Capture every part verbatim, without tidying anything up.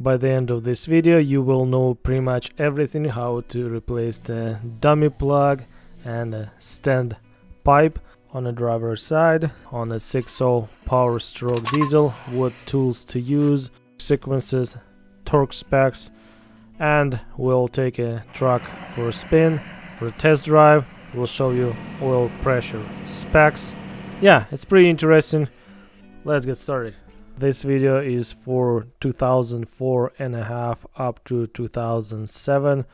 By the end of this video you will know pretty much everything, how to replace the dummy plug and stand pipe on the driver's side on a six oh Power Stroke diesel, what tools to use, sequences, torque specs, and we'll take a truck for a spin, for a test drive. We'll show you oil pressure specs. Yeah, it's pretty interesting. Let's get started. This video is for two thousand four and a half up to two thousand seven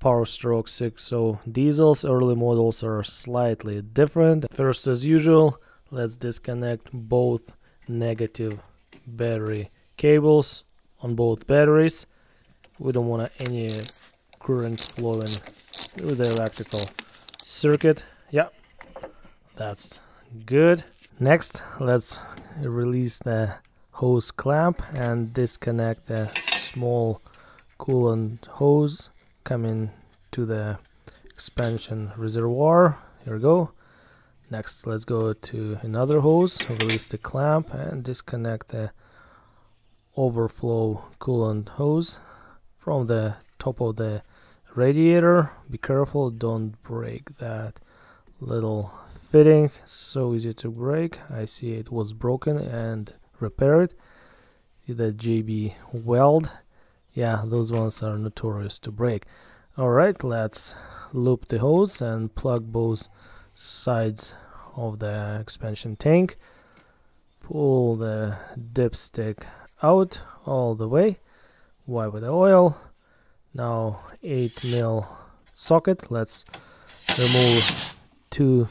Power Stroke six oh diesels. Early models are slightly different. First, as usual, let's disconnect both negative battery cables on both batteries. We don't want any current flowing through the electrical circuit. Yeah, that's good. Next, let's release the hose clamp and disconnect the small coolant hose coming to the expansion reservoir. Here we go. Next, let's go to another hose, release the clamp and disconnect the overflow coolant hose from the top of the radiator. Be careful, don't break that little fitting, so easy to break. I see it was broken and repaired. The J B weld, yeah, those ones are notorious to break. Alright, let's loop the hose and plug both sides of the expansion tank. Pull the dipstick out all the way, wipe with the oil. Now eight mil socket, let's remove two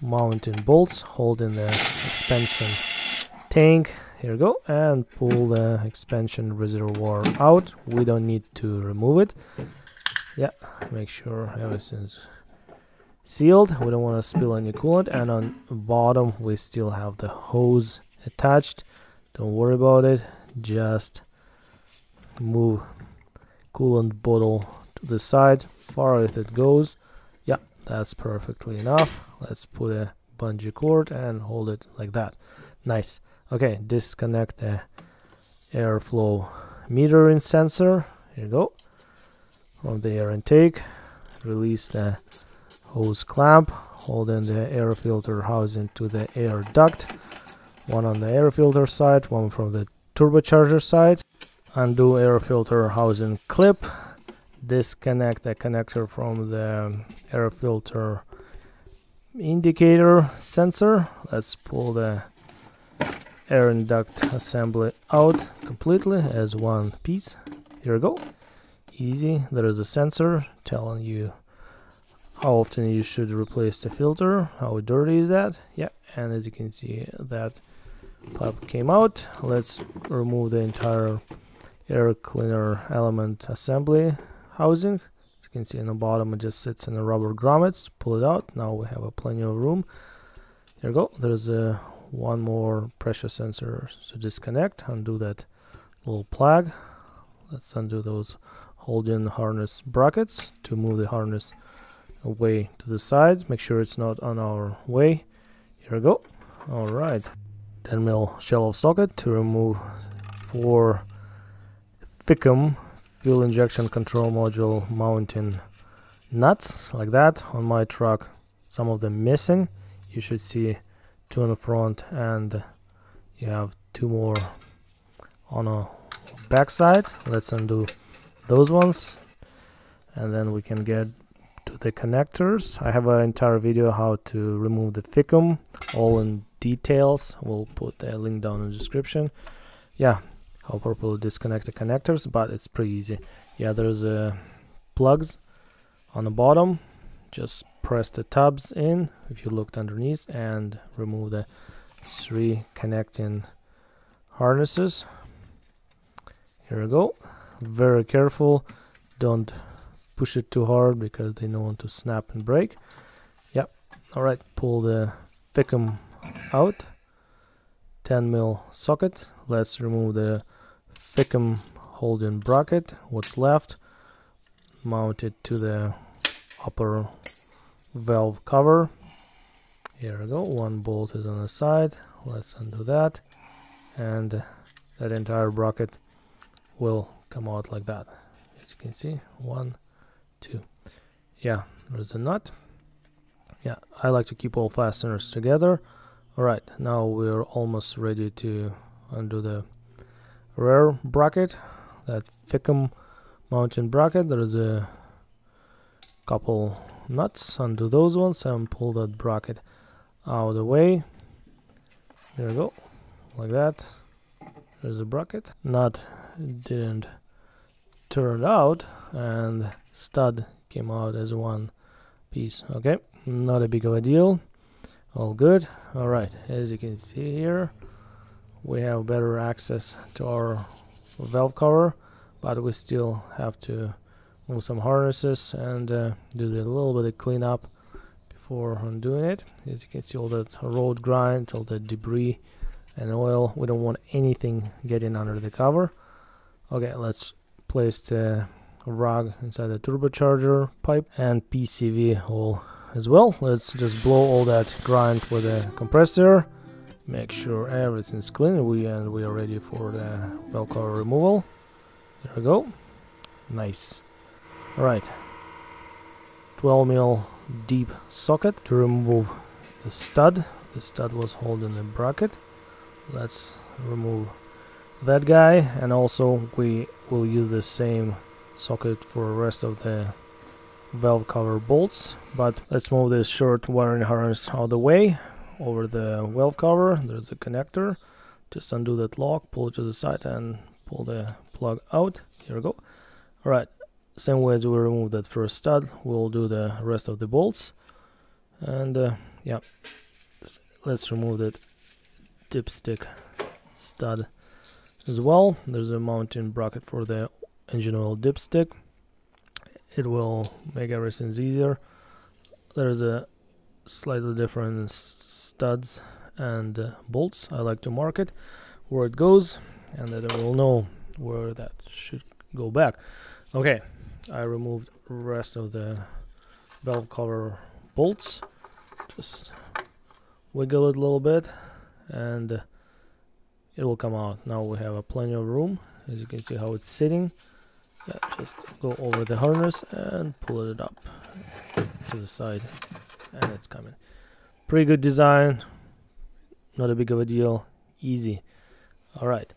mounting bolts holding the expansion tank. Here we go, and pull the expansion reservoir out. We don't need to remove it. Yeah, make sure everything's sealed. We don't want to spill any coolant, and on bottom we still have the hose attached. Don't worry about it, just move coolant bottle to the side, far as it goes. Yeah, that's perfectly enough. Let's put a bungee cord and hold it like that. Nice. Okay, disconnect the airflow metering sensor. Here you go. From the air intake, release the hose clamp holding the air filter housing to the air duct. One on the air filter side, one from the turbocharger side. Undo air filter housing clip, disconnect the connector from the air filter indicator sensor. Let's pull the air duct assembly out completely as one piece. Here we go. Easy. There is a sensor telling you how often you should replace the filter, how dirty is that. Yeah, and as you can see, that pipe came out. Let's remove the entire air cleaner element assembly housing. As you can see, in the bottom it just sits in the rubber grommets. Pull it out. Now we have a plenty of room. There you go. There's a one more pressure sensor to disconnect. Undo that little plug. Let's undo those holding harness brackets to move the harness away to the side. Make sure it's not on our way. Here we go. All right, ten mil shallow socket to remove four F I C M fuel injection control module mounting nuts, like that. On my truck some of them missing. You should see two on the front and you have two more on a back side. Let's undo those ones and then we can get to the connectors. I have an entire video how to remove the F I C M, all in details. We'll put the link down in the description. Yeah, I'll probably disconnect the connectors, but it's pretty easy. Yeah, there's uh, plugs on the bottom. Just press the tabs in if you looked underneath and remove the three connecting harnesses. Here we go. Very careful, don't push it too hard because they know when to snap and break. Yep. All right, pull the F I C M out. ten mil socket. Let's remove the F I C M holding bracket, what's left, mount it to the upper valve cover. Here we go. One bolt is on the side. Let's undo that and that entire bracket will come out like that, as you can see. One, two, yeah, there's a nut. Yeah, I like to keep all fasteners together. All right, now we're almost ready to undo the rear bracket, that F I C M mounting bracket. There is a couple nuts, undo those ones and pull that bracket out of the way. There we go, like that. There's a bracket. Nut didn't turn out and stud came out as one piece. Okay, not a big of a deal, all good. All right, as you can see here, we have better access to our valve cover, but we still have to move some harnesses and uh, do a little bit of cleanup before undoing it. As you can see, all that road grind, all the debris and oil, we don't want anything getting under the cover. Okay, let's place the rug inside the turbocharger pipe and P C V hole as well. Let's just blow all that grind with a compressor, make sure everything's clean, we and we are ready for the valve cover removal. There we go, nice. All right, twelve mil deep socket to remove the stud. The stud was holding the bracket. Let's remove that guy, and also we will use the same socket for the rest of the valve cover bolts. But let's move this short wiring harness out of the way. Over the valve cover, there's a connector. Just undo that lock, pull it to the side and pull the plug out. Here we go. All right. Same way as we remove that first stud, we'll do the rest of the bolts. And uh, yeah, let's remove that dipstick stud as well. There's a mounting bracket for the engine oil dipstick. It will make everything easier. There's a slightly different studs and uh, bolts. I like to mark it where it goes, and then we'll know where that should go back. Okay, I removed rest of the valve cover bolts. Just wiggle it a little bit and it will come out. Now we have a plenty of room, as you can see how it's sitting. Yeah, just go over the harness and pull it up to the side and it's coming. Pretty good design, not a big of a deal, easy. All right,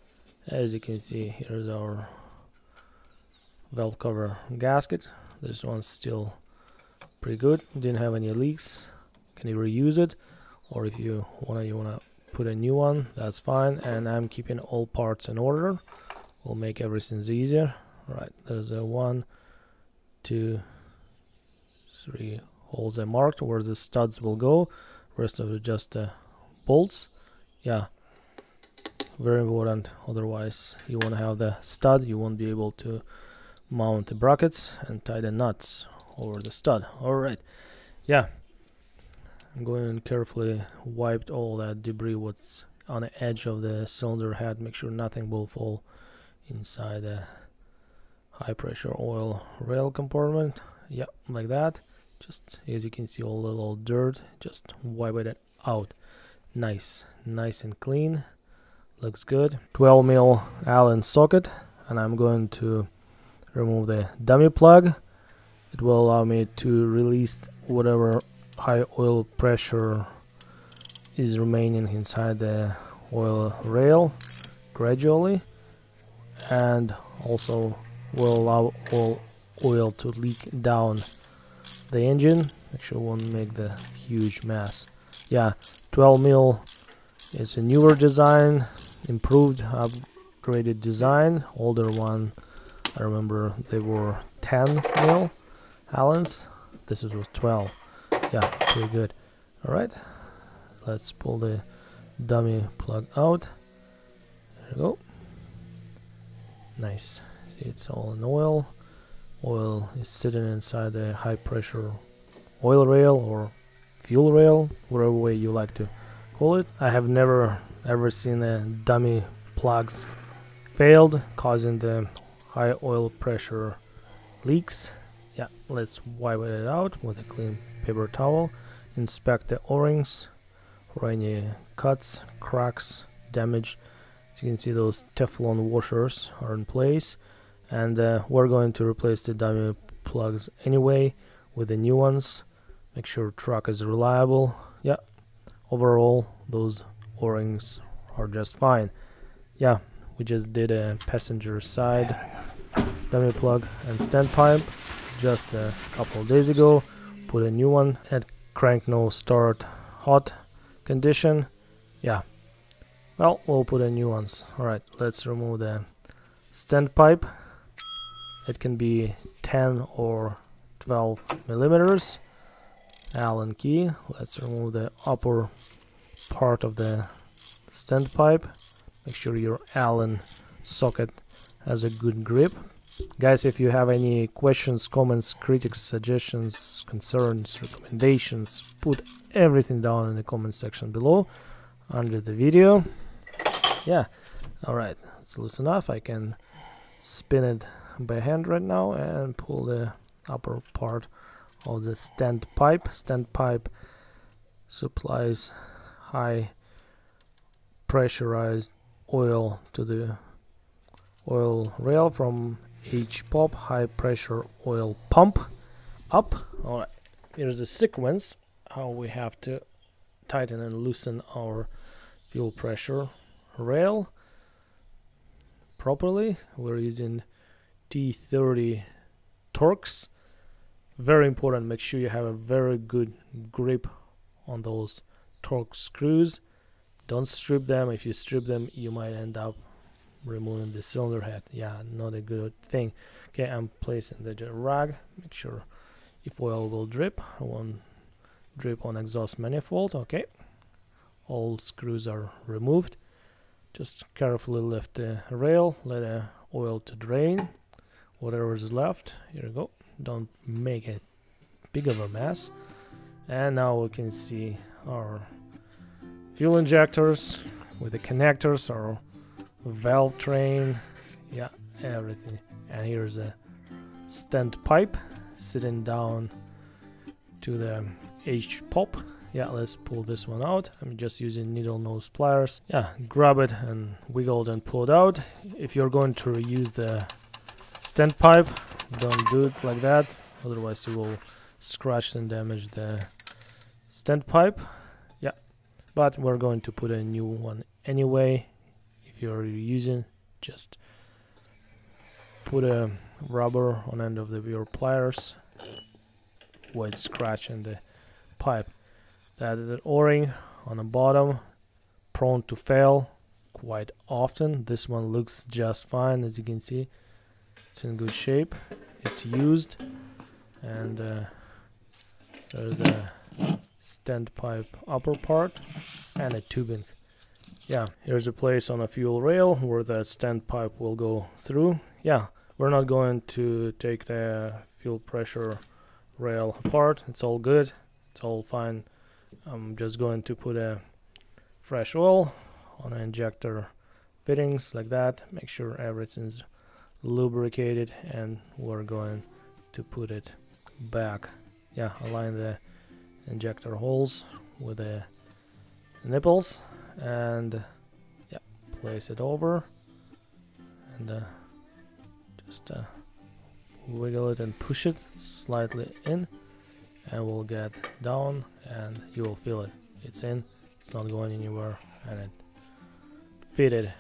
as you can see, here's our valve cover gasket. This one's still pretty good, didn't have any leaks. Can you reuse it, or if you wanna you wanna put a new one, that's fine. And I'm keeping all parts in order, will make everything easier. Right, there's a one two three holes I marked where the studs will go, rest of it just uh, bolts. Yeah, very important, otherwise you want to have the stud, you won't be able to mount the brackets and tie the nuts over the stud. All right, yeah, I'm going and carefully wiped all that debris what's on the edge of the cylinder head, make sure nothing will fall inside the high pressure oil rail compartment. Yeah, like that, just as you can see, all the little dirt, just wipe it out. Nice, nice and clean, looks good. twelve mil Allen socket, and I'm going to remove the dummy plug. It will allow me to release whatever high oil pressure is remaining inside the oil rail gradually, and also will allow all oil to leak down the engine. Make sure it won't make the huge mess. Yeah, twelve mil, it's a newer design, improved, upgraded design. Older one, I remember they were ten mil Allens, this is with twelve. Yeah, pretty good. All right, let's pull the dummy plug out. There we go. Nice, it's all in oil. Oil is sitting inside the high pressure oil rail or fuel rail, whatever way you like to call it. I have never ever seen the dummy plugs failed, causing the high oil pressure leaks. Yeah, let's wipe it out with a clean paper towel. Inspect the o-rings for any cuts, cracks, damage, As you can see, those Teflon washers are in place, and uh, we're going to replace the dummy plugs anyway with the new ones. Make sure truck is reliable. Yeah, overall those O-rings are just fine. Yeah, we just did a passenger side dummy plug and standpipe just a couple of days ago. Put a new one at crank no start hot condition. Yeah, well, we'll put in new ones. Alright, let's remove the standpipe. It can be ten or twelve millimeters. Allen key. Let's remove the upper part of the standpipe. Make sure your Allen socket has a good grip. Guys, if you have any questions, comments, critics, suggestions, concerns, recommendations, put everything down in the comment section below under the video. Yeah, alright, it's loose enough. I can spin it by hand right now and pull the upper part of the standpipe. Standpipe supplies high pressurized oil to the oil rail from H POP, high pressure oil pump up. Alright, here's a sequence how we have to tighten and loosen our fuel pressure rail properly. We're using T thirty Torx. Very important, make sure you have a very good grip on those Torx screws. Don't strip them. If you strip them, you might end up removing the cylinder head. Yeah, not a good thing. Okay, I'm placing the rag. Make sure if oil will drip, I won't drip on exhaust manifold. Okay, all screws are removed. Just carefully lift the rail, let the oil to drain, whatever is left. Here we go, don't make it big of a mess. And now we can see our fuel injectors with the connectors, our valve train, yeah, everything. And here's a standpipe sitting down to the H POP. Yeah, let's pull this one out. I'm just using needle nose pliers. Yeah, grab it and wiggle it and pull it out. If you're going to reuse the standpipe, don't do it like that, otherwise you will scratch and damage the standpipe. Yeah, but we're going to put a new one anyway. If you're using, just put a rubber on end of the your pliers, avoid scratching the pipe. That is an O-ring on the bottom, prone to fail quite often. This one looks just fine, as you can see, it's in good shape, it's used. And uh, there's a standpipe upper part and a tubing. Yeah, here's a place on a fuel rail where the standpipe will go through. Yeah, we're not going to take the fuel pressure rail apart, it's all good, it's all fine. I'm just going to put a fresh oil on the injector fittings like that. Make sure everything's lubricated, and we're going to put it back. Yeah, align the injector holes with the nipples and yeah, place it over and uh, just uh, wiggle it and push it slightly in, and we'll get down and you will feel it. It's in, it's not going anywhere, and it fitted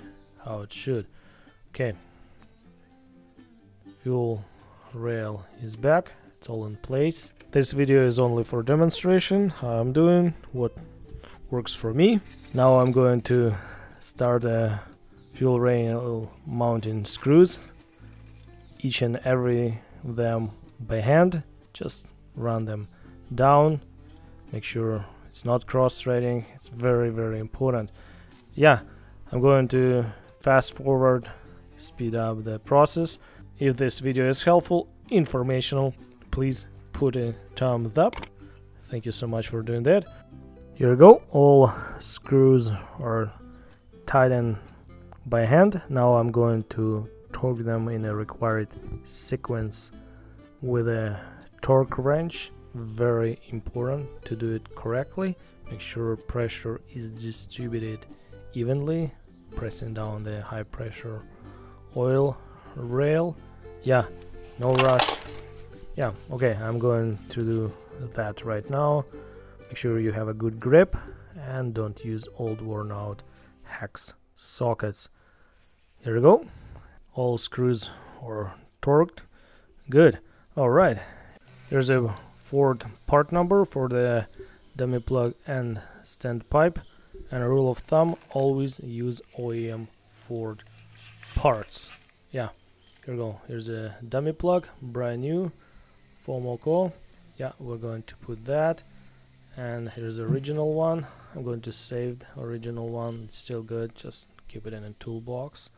how it should. Okay, fuel rail is back, it's all in place. This video is only for demonstration, how I'm doing, what works for me. Now I'm going to start a fuel rail mounting screws, each and every of them by hand. Just run them down, make sure it's not cross-threading, it's very very important. Yeah, I'm going to fast forward, speed up the process. If this video is helpful, informational, please put a thumbs up. Thank you so much for doing that. Here we go, all screws are tightened by hand. Now I'm going to torque them in a required sequence with a torque wrench. Very important to do it correctly. Make sure pressure is distributed evenly pressing down the high pressure oil rail. Yeah, no rush. Yeah, okay, I'm going to do that right now. Make sure you have a good grip and don't use old worn out hex sockets. Here we go, all screws are torqued. Good. All right, there's a Ford part number for the dummy plug and standpipe, and a rule of thumb, always use O E M Ford parts. Yeah, here we go, here's a dummy plug, brand new, FOMOCO. Yeah, we're going to put that, and here's the original one. I'm going to save the original one, it's still good, just keep it in a toolbox,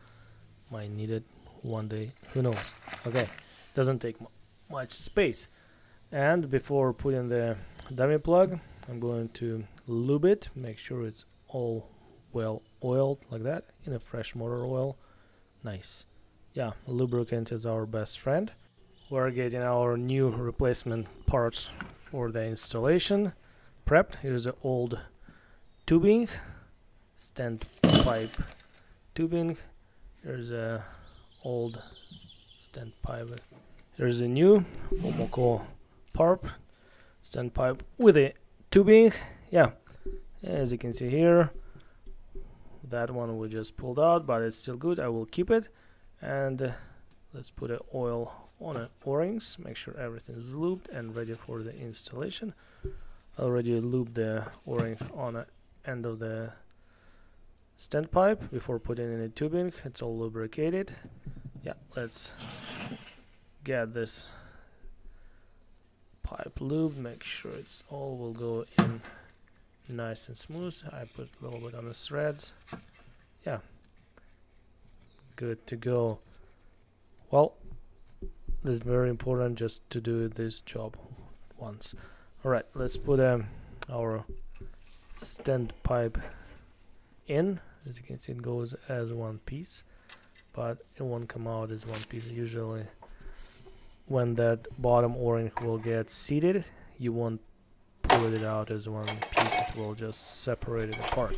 might need it one day, who knows. Okay, doesn't take much space. And before putting the dummy plug, I'm going to lube it, make sure it's all well oiled, like that, in a fresh motor oil. Nice. Yeah, lubricant is our best friend. We're getting our new replacement parts for the installation prepped. Here's the old tubing, standpipe tubing. Here's a old standpipe. Here's a new FOMOCO PARP standpipe with a tubing. Yeah, as you can see here, that one we just pulled out, but it's still good, I will keep it. And uh, let's put an oil on an o-rings, make sure everything is lubed and ready for the installation. I already lubed the o-ring on the end of the standpipe before putting in the tubing, it's all lubricated. Yeah, let's get this pipe lube, make sure it's all will go in nice and smooth. I put a little bit on the threads. Yeah, good to go. Well, this is very important, just to do this job once. All right, let's put um, our standpipe in. As you can see, it goes as one piece, but it won't come out as one piece. Usually when that bottom o-ring will get seated, you won't pull it out as one piece, it will just separate it apart.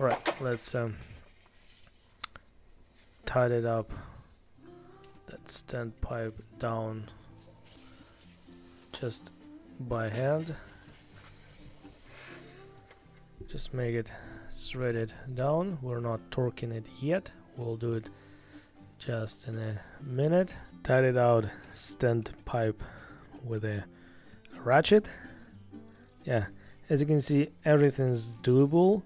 All right, let's um, tighten it up, that standpipe down just by hand, just make it threaded down. We're not torquing it yet, we'll do it just in a minute. Tied out standpipe with a ratchet. Yeah, as you can see, everything's doable.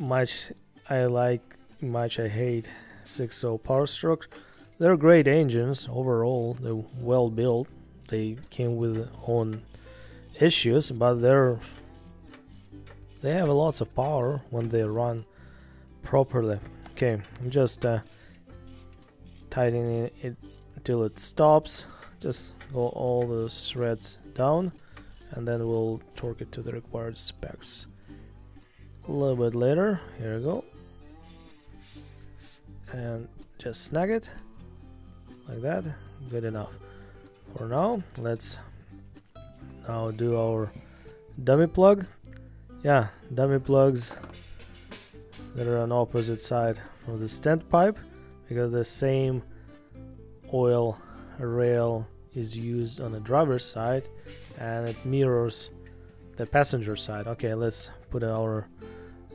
Much I like, much I hate six point oh Power Stroke. They're great engines overall, they're well built, they came with their own issues, but they're they have lots of power when they run properly. Okay, I'm just uh, tightening it until it stops, just go all the threads down, and then we'll torque it to the required specs a little bit later. Here we go, and just snag it like that. Good enough for now. Let's now do our dummy plug. Yeah, dummy plugs that are on opposite side from the standpipe, because the same oil rail is used on the driver's side and it mirrors the passenger side. Okay, let's put our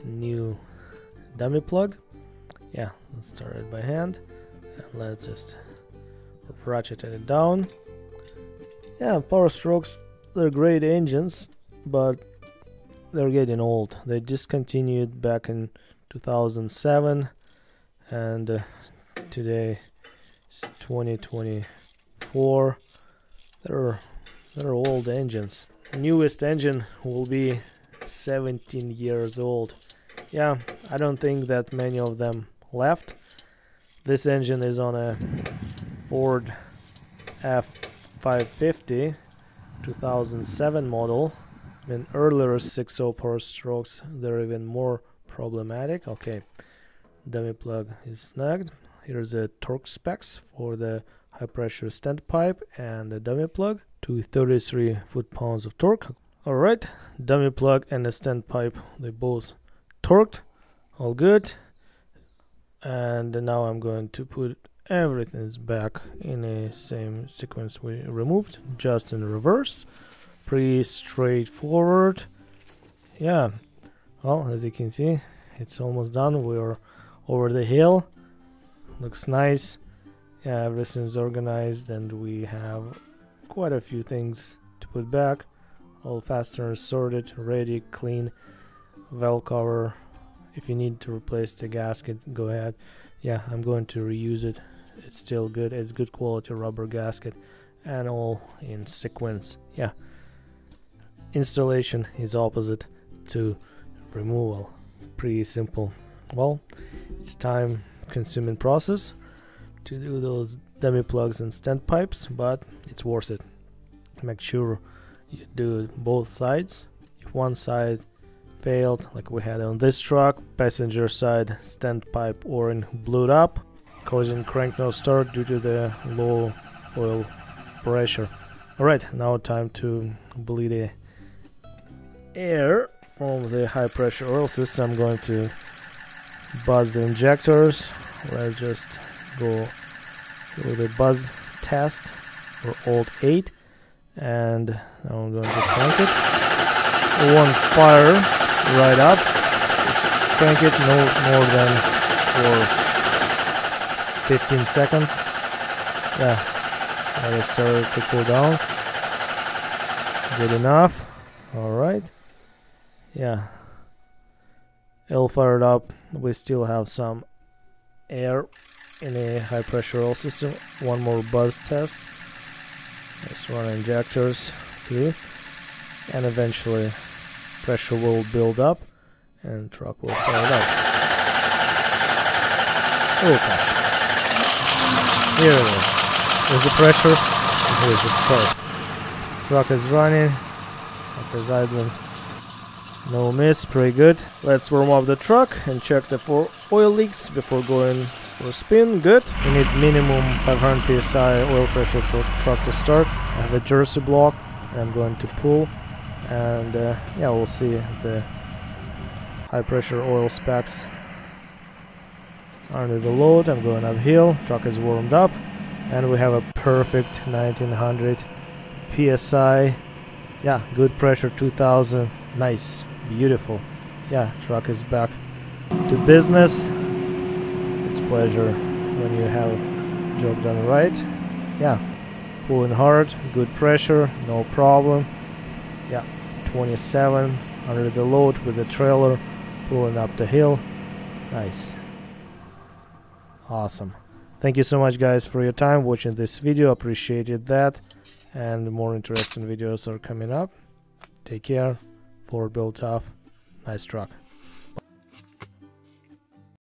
new dummy plug. Yeah, let's start it by hand and let's just ratchet it down. Yeah, Power Strokes, they're great engines, but they're getting old. They discontinued back in two thousand seven, and uh, today it's twenty twenty-four. They're they're old engines. Newest engine will be seventeen years old. Yeah, I don't think that many of them left. This engine is on a Ford F five fifty two thousand seven model. I mean, earlier six point oh Power Strokes, they're even more problematic. Okay, dummy plug is snagged. Here's the torque specs for the high pressure standpipe and the dummy plug, two hundred thirty-three foot pounds of torque. All right, dummy plug and the standpipe, they both torqued, all good. and now I'm going to put everything's back in the same sequence we removed, just in reverse. Pretty straightforward. Yeah, well, as you can see, it's almost done. We're over the hill, looks nice. Yeah, everything's organized, and we have quite a few things to put back. All fasteners sorted, ready, clean. Valve cover, if you need to replace the gasket, go ahead. Yeah, I'm going to reuse it. It's still good. It's good quality rubber gasket, and all in sequence. Yeah, installation is opposite to removal. Pretty simple. Well, it's time consuming process to do those dummy plugs and stent pipes, but it's worth it. Make sure you do both sides. If one side failed, like we had on this truck, passenger side stent pipe O-ring blew up, causing crank no start due to the low oil pressure. Alright, now time to bleed the air from the high pressure oil system. I'm going to buzz the injectors. Let's just go through the buzz test for old eight, and now I'm going to crank it. It won't fire right up. Crank it no more than for fifteen seconds. Yeah, let it start to cool down. Good enough. Alright, yeah, it'll fire it up. We still have some air in a high pressure oil system. One more buzz test. Let's run injectors through, and eventually pressure will build up and truck will fire it up. Okay, here it is. There's the pressure, and here's the start. Truck is running, truck is idling. No miss, pretty good. Let's warm up the truck and check the four oil leaks before going for a spin. Good. We need minimum five hundred P S I oil pressure for truck to start. I have a jersey block, and I'm going to pull, and uh, yeah, we'll see the high pressure oil specs under the load. I'm going uphill, truck is warmed up, and we have a perfect nineteen hundred P S I. Yeah, good pressure, two thousand. Nice, beautiful. Yeah, truck is back to business. It's a pleasure when you have a job done right. Yeah, pulling hard, good pressure, no problem. Yeah, twenty-seven under the load with the trailer, pulling up the hill. Nice, awesome. Thank you so much, guys, for your time watching this video. Appreciated that, and more interesting videos are coming up. Take care. Ford built off, nice truck.